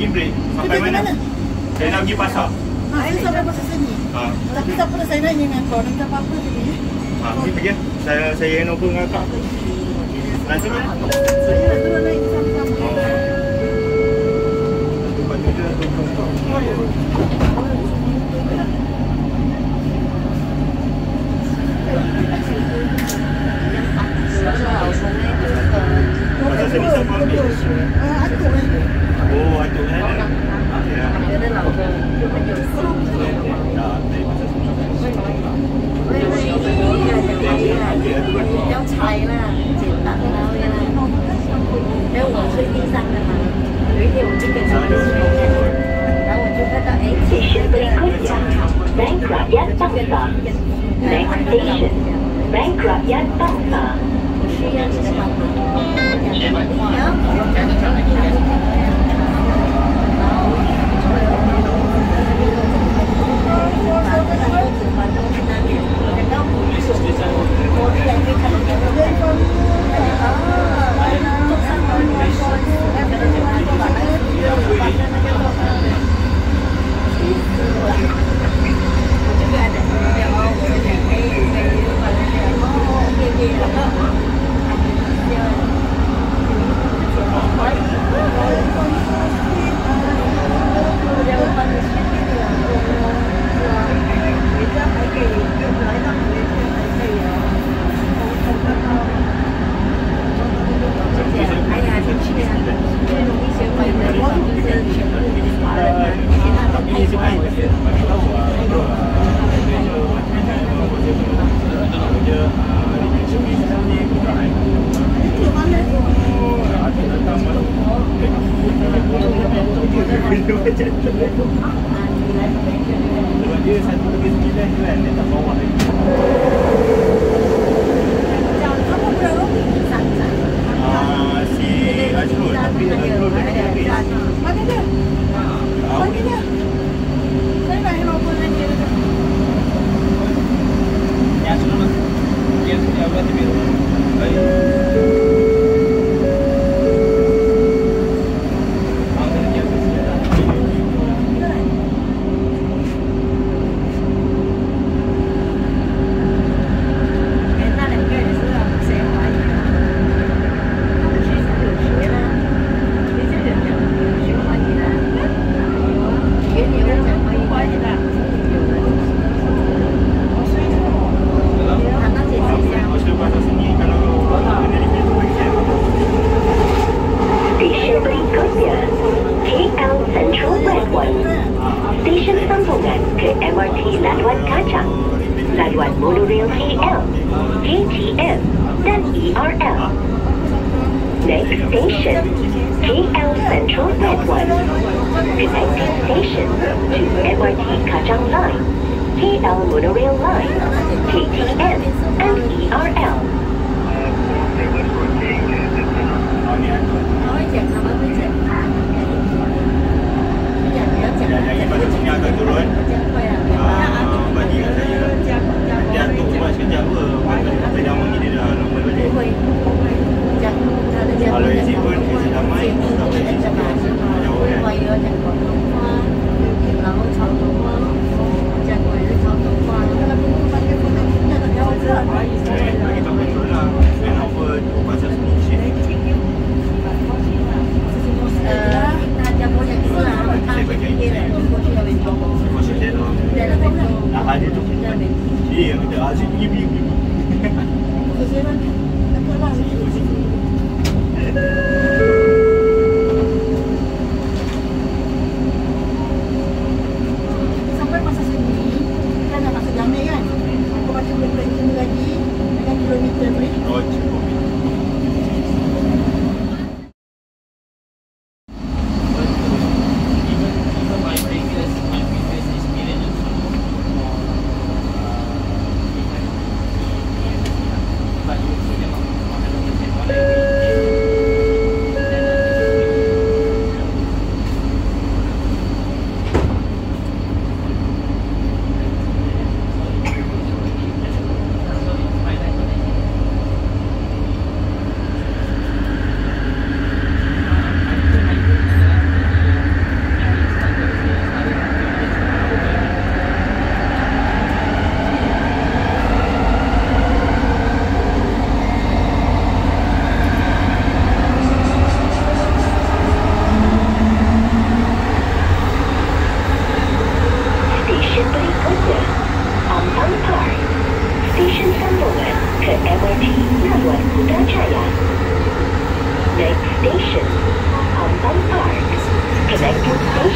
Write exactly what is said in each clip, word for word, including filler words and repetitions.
in break. Sampai mana? mana? Saya nak pergi pasar. Ha, saya sampai pasar sini. Ha. Tapi tak pernah saya nanya dengan kau, tak apa-apa tadi. Ha, pergi pergi. Saya saya hand over dengan kau. Langsung kan? Saya nak turun naik sama-sama. Oh. Satu batu dia tu kau. Oh, ya. Uh,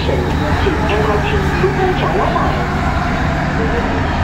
station to M R T Kajang.